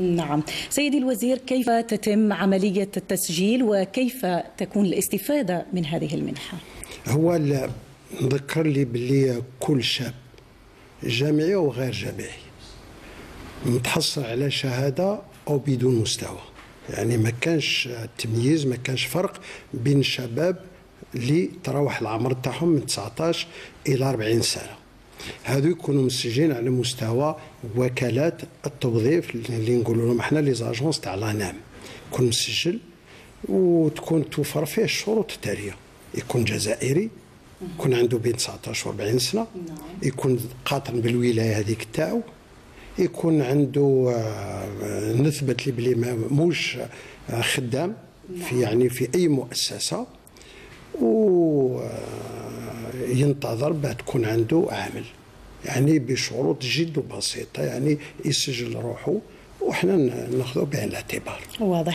نعم سيدي الوزير، كيف تتم عملية التسجيل وكيف تكون الاستفادة من هذه المنحة؟ هو نذكر لي باللي كل شاب جامعي وغير جامعي متحصل على شهادة أو بدون مستوى، يعني ما كانش تمييز، ما كانش فرق بين الشباب اللي تراوح العمر تاعهم من 19 إلى 40 سنة. هادو يكونوا مسجلين على مستوى وكالات التوظيف اللي نقولوا لهم احنا لي زاجونس تاع لانام، يكون مسجل وتكون توفر فيه الشروط التالية: يكون جزائري، يكون عنده بين 19 و40 سنة، يكون قاطن بالولاية هذيك تاعو، يكون عنده نثبت لي بلي موش خدام في يعني في أي مؤسسة، وينتظر باه تكون عنده عامل، يعني بشروط جد بسيطة، يعني يسجل روحه وحنا ناخذه بعين الاعتبار. واضح.